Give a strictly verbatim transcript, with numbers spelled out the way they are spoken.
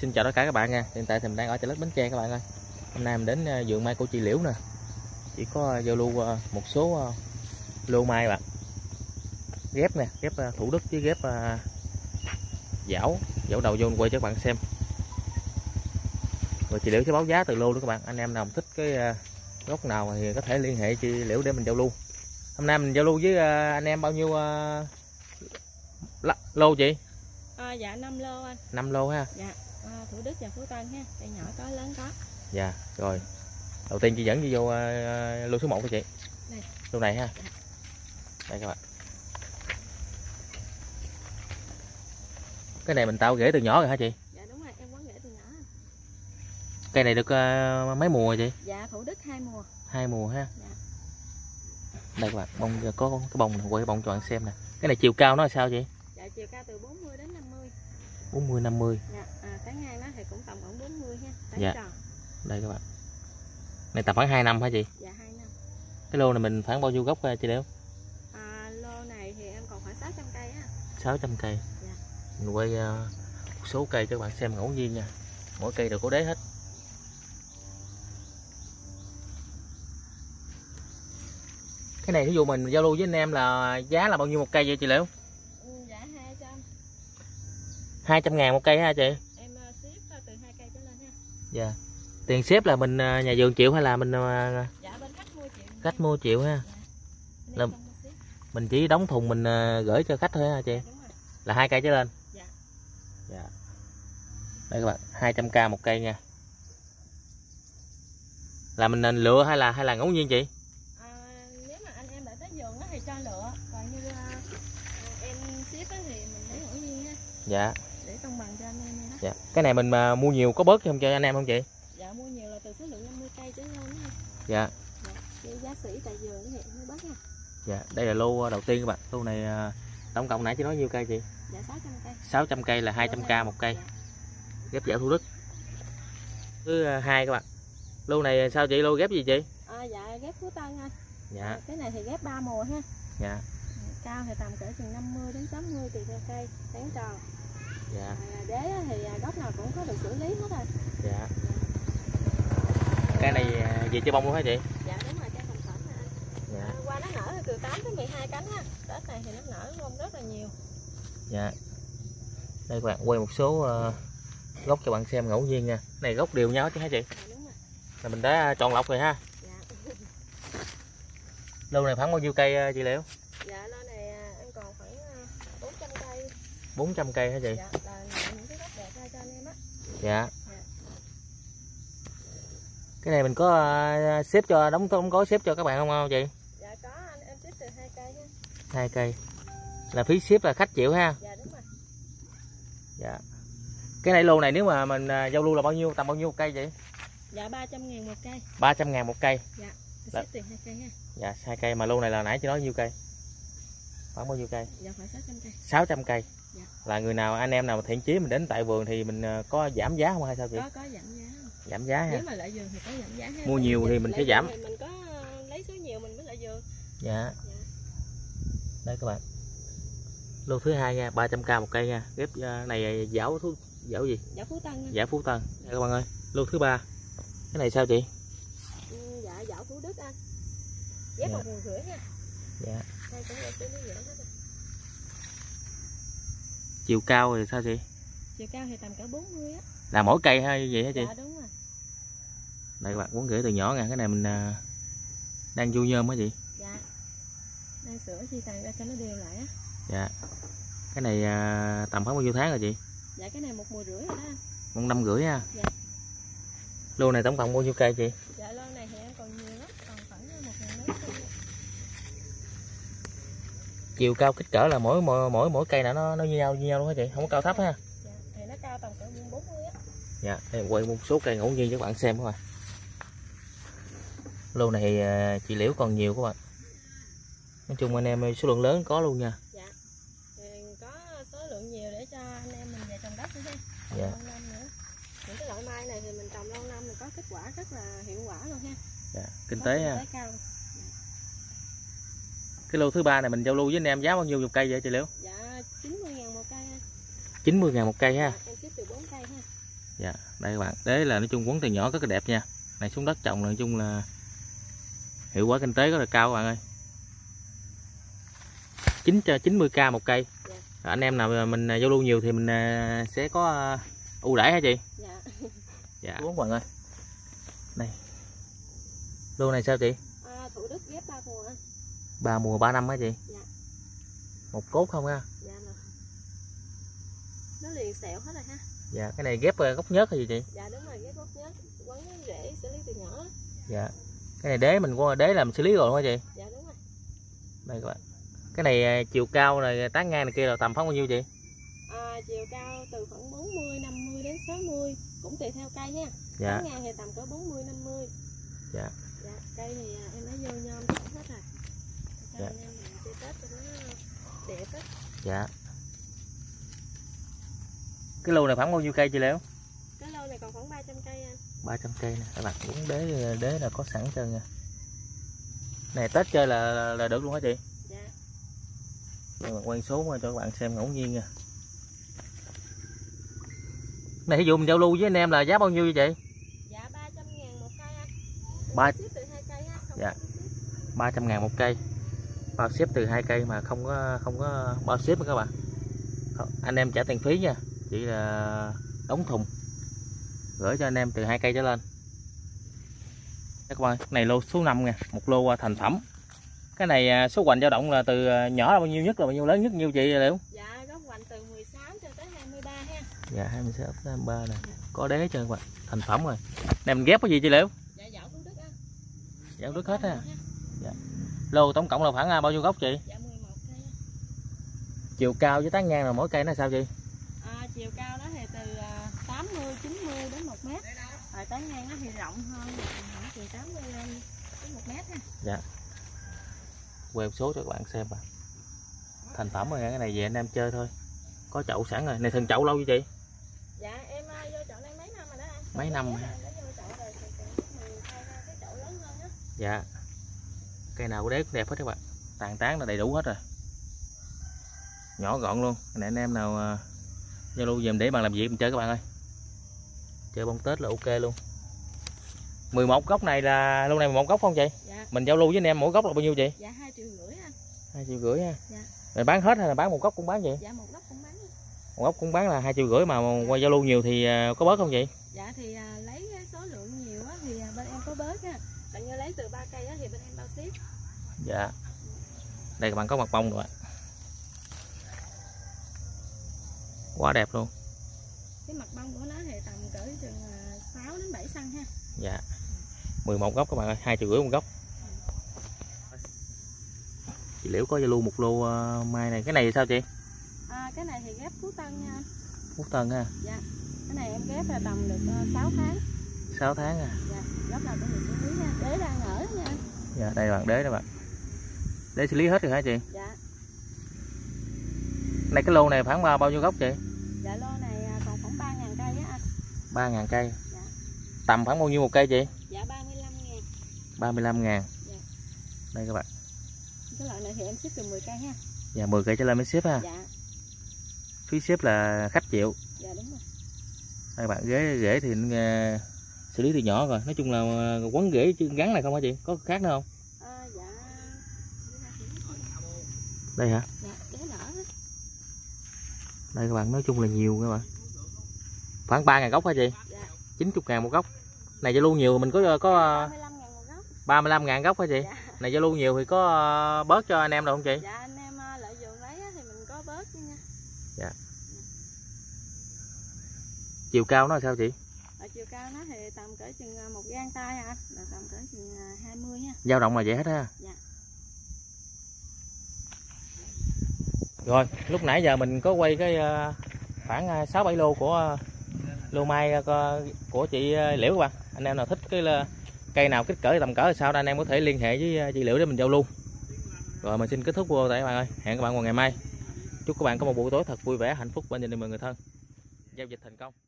Xin chào tất cả các bạn nha. Hiện tại thì mình đang ở chợ lết Bến Tre các bạn ơi. Hôm nay mình đến vườn mai của chị Liễu nè. Chỉ có giao lưu một số lô mai bạn. Ghép nè, ghép Thủ Đức với ghép Dảo, Dảo đầu vô quay cho các bạn xem. Rồi chị Liễu sẽ báo giá từ lô nữa các bạn. Anh em nào thích cái gốc nào thì có thể liên hệ chị Liễu để mình giao lưu. Hôm nay mình giao lưu với anh em bao nhiêu lô chị? À, dạ năm lô anh. năm lô ha. Dạ. À, Thủ Đức và Phú Tân ha. Cây nhỏ có, lớn có. Dạ, rồi. Đầu tiên chị dẫn đi vô uh, lô số một cho chị. Đây. Lô này ha. Dạ. Đây các bạn. Cái này mình tạo rễ từ nhỏ rồi hả chị? Dạ đúng rồi, em quấn rễ từ nhỏ. Cây này được uh, mấy mùa rồi chị? Dạ Thủ Đức hai mùa. Hai mùa ha. Dạ. Đây các bạn, bông có cái bông mình quay bông cho bạn xem nè. Cái này chiều cao nó là sao chị? Dạ chiều cao từ bốn mươi đến năm mươi. bốn mươi năm mươi. Dạ, à, cái ngang nó thì cũng tầm khoảng bốn mươi ha, tán dạ. Tròn. Đây các bạn. Này tầm khoảng hai năm hả chị? Dạ hai năm. Cái lô này mình khoảng bao nhiêu gốc chị Liễu? À, lô này thì em còn khoảng sáu trăm cây á. sáu trăm cây. Dạ. Mình quay uh, một số cây cho các bạn xem ngẫu nhiên nha. Mỗi cây đều có đế hết. Cái này ví dụ mình giao lưu với anh em là giá là bao nhiêu một cây vậy chị Liễu? hai trăm ngàn một cây ha chị? Em ship từ hai cây trở lên ha. Dạ. Tiền ship là mình nhà vườn chịu hay là mình dạ, bên khách mua chịu. Khách mua chịu ha. Dạ. Là mình chỉ đóng thùng mình gửi cho khách thôi ha chị. Dạ, là hai cây trở lên. Dạ. Dạ. Đây các bạn, hai trăm k một cây nha. Là mình nên lựa hay là hay là ngẫu nhiên chị? À, nếu mà anh em đã tới vườn thì cho lựa, còn như à, em ship thì mình lấy ngẫu nhiên ha. Dạ. Dạ. Cái này mình mà mua nhiều có bớt không cho anh em không chị? Dạ mua nhiều là từ số lượng năm mươi cây trở lên ha. Dạ. Dạ. Giá sỉ tại vườn thì mới bớt ha. Dạ, đây là lô đầu tiên các bạn. Lô này tổng cộng nãy chị nói nhiêu cây chị? Dạ sáu trăm cây. sáu trăm cây là hai trăm k một cây. Dạ. Ghép Dảo Thủ Đức. Thứ hai các bạn. Lô này sao chị, lô ghép gì chị? À, dạ ghép Phú Tân anh. Dạ. À, cái này thì ghép ba mùa ha. Dạ. Cao thì tầm cỡ chừng năm mươi đến sáu mươi tùy theo cây, tán tròn. Dạ. Đế thì gốc nào cũng có được xử lý hết rồi. Dạ. Cái này về chơi bông luôn hả chị? Dạ đúng rồi, cây thành phẩm mà anh. Dạ. Qua nó nở thì từ tám tới mười hai cánh ha. Tết này thì nó nở bông rất là nhiều. Dạ. Đây các bạn quay một số uh, gốc cho bạn xem ngẫu nhiên nha. Cái này gốc đều nhau chứ hả chị? Dạ đúng rồi. Là mình đã chọn lọc rồi ha. Dạ. Lô này khoảng bao nhiêu cây chị Liễu? Dạ lô này em còn khoảng bốn trăm cây. bốn trăm cây hả chị? Dạ. Dạ. Dạ. Cái này mình có uh, xếp cho đóng không có xếp cho các bạn không không chị? Dạ có anh, em xếp từ hai cây ha. Hai cây. Là phí ship là khách chịu ha. Dạ đúng rồi. Dạ. Cái này lô này nếu mà mình uh, giao lưu là bao nhiêu, tầm bao nhiêu một cây vậy? Dạ ba trăm ngàn một cây. ba trăm ngàn một cây. Dạ. Xếp từ hai cây ha. Dạ hai cây mà lô này là nãy chị nói nhiêu cây? Khoảng bao nhiêu cây? Dạ khoảng sáu trăm cây. sáu trăm cây. Dạ. Là người nào anh em nào mà thiện chí mình đến tại vườn thì mình có giảm giá không hay sao chị? Có, có giảm giá. Giảm giá ha. Nếu mà lại vườn thì có giảm giá ha. Mua nhiều thì mình sẽ giảm. Mình, mình có lấy số nhiều mình mới lại vườn. Dạ. Dạ. Đây các bạn. Lô thứ hai nha, ba trăm k một cây nha. Ghép này Dảo Thủ Dảo gì? Dảo Phú Tân. Dảo Phú Tân. Đây các bạn ơi. Lô thứ ba. Cái này sao chị? Ừ, dạ Dảo Thủ Đức anh. Ghép một mùa rưỡi nha. Dạ. Đây cũng là xử lý dưỡng hết rồi. Chiều cao thì sao chị? Chiều cao thì tầm cỡ bốn mươi á. Là mỗi cây hay như vậy hả chị? Dạ đúng rồi. Đây các bạn quấn rễ từ nhỏ nha. Cái này mình à, đang du nhôm hả chị? Dạ. Đang sửa chi tàn ra cho nó đều lại á. Dạ. Cái này à, tầm khoảng bao nhiêu tháng rồi chị? Dạ cái này một mùa rưỡi rồi đó. Một năm rưỡi ha. Dạ. Lô này tổng cộng bao nhiêu cây chị? Dạ lô này thì em còn nhiều lắm. Còn khoảng một ngàn mấy cây. Chiều cao kích cỡ là mỗi mỗi mỗi, mỗi cây là nó nó như nhau như nhau luôn hả chị? Không có cao thấp ha. Dạ, thì nó cao tầm cỡ bốn mươi á. Dạ, em quay một số cây ngẫu nhiên cho các bạn xem các bạn. Lô này thì chị Liễu còn nhiều các bạn. Nói chung anh em số lượng lớn có luôn nha. Dạ. Thì có số lượng nhiều để cho anh em mình về trồng đất nữa ha. Dạ. Lâu năm nữa. Những cái loại mai này thì mình trồng lâu năm mình có kết quả rất là hiệu quả luôn ha. Dạ, kinh tế ha. Cái lô thứ ba này mình giao lưu với anh em giá bao nhiêu một cây vậy chị Liễu? Dạ chín mươi ngàn một cây ha. chín mươi ngàn một cây ha. Em ship từ bốn cây ha. Dạ, đây các bạn, đấy là nói chung quấn từ nhỏ rất là đẹp nha. Này xuống đất trồng là nói chung là hiệu quả kinh tế rất là cao các bạn ơi. chín chín mươi k một cây. Dạ. Anh em nào mình giao lưu nhiều thì mình sẽ có ưu đãi hả chị? Dạ. Dạ. Đúng bạn ơi. Này. Lô này sao chị? À, Thủ Đức ghép ba mùa. ba mùa ba năm hả chị? Dạ. Một cốt không ha? Dạ. Nó liền sẹo hết rồi ha. Dạ, cái này ghép gốc nhớt hay gì chị? Dạ đúng rồi, ghép gốc nhớt, quấn rễ xử lý từ nhỏ. Dạ. Cái này đế mình qua đế làm xử lý rồi không hả chị? Dạ đúng rồi. Đây các bạn. Cái này chiều cao này tán ngang này kia là tầm khoảng bao nhiêu chị? À, chiều cao từ khoảng bốn mươi, năm mươi đến sáu mươi, cũng tùy theo cây ha. Dạ. Tán ngang thì tầm cỡ bốn mươi, năm mươi. Dạ. Dạ, cây thì em đã vô nhôm hết rồi. Cây dạ. Nhôm mình chơi Tết cho nó đẹp á. Dạ. Cái lô này khoảng bao nhiêu cây chị Liễu? Cái lô này còn khoảng ba trăm cây anh. ba trăm cây nè, các bạn uống đế đế là có sẵn cho nha. Này Tết chơi là là, là được luôn hả chị? Dạ. Đây mà quay số mà cho các bạn xem ngẫu nhiên nha. Này ví dụ mình giao lưu với anh em là giá bao nhiêu vậy chị? Dạ ba trăm ngàn một cây anh. Ba ship từ hai cây ha. Dạ. ba trăm ngàn một cây. Bao ship từ hai cây mà không có không có bao ship nữa các bạn. Anh em trả tiền phí nha. Chỉ là đóng thùng gửi cho anh em từ hai cây trở lên. Các bạn, này lô số năm nha, một lô thành phẩm. Cái này số hoành dao động là từ nhỏ là bao nhiêu nhất là bao nhiêu, lớn nhất nhiêu chị Liễu? Dạ, góc hoành từ mười sáu cho tới hai mươi ba ha. Dạ, hai mươi sáu tới hai mươi ba nè. Dạ. Có đế cho các bạn, thành phẩm rồi. Này mình ghép cái gì chị Liễu? Dạ, dạo Phú Đức á. Dạo Phú Đức hết ha. Dạ. Lô tổng cộng là khoảng bao nhiêu gốc chị? Dạ mười một cây. Chiều cao với tán ngang là mỗi cây nó sao chị? Chiều cao đó thì từ tám mươi, chín mươi đến một mét. Rồi tán ngang nó thì rộng hơn, từ tám mươi đến một mét ha. Dạ. Quay số cho các bạn xem à. Thành phẩm rồi, cái này về anh em chơi thôi. Có chậu sẵn rồi. Này thường chậu lâu vậy chị? Dạ em vô chậu này mấy năm rồi đó anh. Mấy năm rồi. Dạ. Cây nào của đế cũng đẹp hết các bạn. Tàn tán là đầy đủ hết rồi. Nhỏ gọn luôn. Này anh em nào giao lưu dùm để bạn làm việc mình chơi các bạn ơi. Chơi bông Tết là ok luôn. mười một gốc này là lâu nay mười một gốc không chị? Dạ. Mình giao lưu với anh em mỗi gốc là bao nhiêu chị? Dạ hai triệu rưỡi anh. hai triệu rưỡi ha. Dạ. Rồi bán hết hay là bán một gốc cũng bán vậy? Dạ một gốc cũng bán. Một gốc cũng bán là hai triệu rưỡi mà dạ. Qua giao lưu nhiều thì có bớt không chị? Dạ thì lấy số lượng nhiều á thì bên em có bớt ha. Tại như lấy từ ba cây á thì bên em bao ship. Dạ. Đây các bạn có mặt bông rồi. Quá đẹp luôn. Cái mặt bông của nó thì tầm cỡ chừng sáu đến bảy xăng ha. Dạ. mười một gốc các bạn ơi, hai triệu rưỡi một gốc. Ừ. Chị Liễu có giao lưu một lô mai này, cái này thì sao chị? À, cái này thì ghép Phú Tân nha. Phú Tân ha. Dạ. Cái này em ghép là tầm được sáu tháng. sáu tháng à. Dạ, gốc nào cũng được xử lý nha, đế đang ở nha. Dạ, đây bạn đế đó bạn. Đế xử lý hết rồi hả chị? Dạ. Này cái lô này khoảng bao nhiêu gốc chị? Dạ lô này còn khoảng ba ngàn cây á anh. ba ngàn cây. Dạ. Tầm khoảng bao nhiêu một cây chị? Dạ ba mươi lăm ngàn. ba mươi lăm ngàn. Dạ. Đây các bạn. Cái loại này thì em ship từ mười cây ha. Dạ mười cây trở lên mới ship ha. Dạ. Phí ship là khách chịu. Dạ đúng rồi. Đây các bạn, ghế rễ thì uh, xử lý từ nhỏ rồi, nói chung là uh, quấn rễ chứ gắn này không hả chị? Có khác nữa không? À, dạ. Đây hả? Dạ. Đây các bạn, nói chung là nhiều các bạn. Khoảng ba ngàn gốc hả chị? Dạ. chín mươi ngàn một gốc. Này giao lưu nhiều thì mình có có ba mươi lăm ngàn gốc hả chị? Dạ. Này giao lưu nhiều thì có bớt cho anh em được không chị? Dạ anh em lợi dụng lấy thì mình có bớt nha. Dạ. Chiều cao nó là sao chị? Ở chiều cao nó thì tầm cỡ chừng một gang tay hả? Là tầm cỡ chừng hai mươi ha. Dao động là vậy hết ha. Dạ. Rồi, lúc nãy giờ mình có quay cái khoảng sáu bảy lô của lô mai của chị Liễu các bạn. Anh em nào thích cái cây nào kích cỡ tầm cỡ sao đó anh em có thể liên hệ với chị Liễu để mình giao lưu. Rồi mình xin kết thúc vô tại các bạn ơi. Hẹn các bạn vào ngày mai. Chúc các bạn có một buổi tối thật vui vẻ, hạnh phúc bên gia đình và người thân. Giao dịch thành công.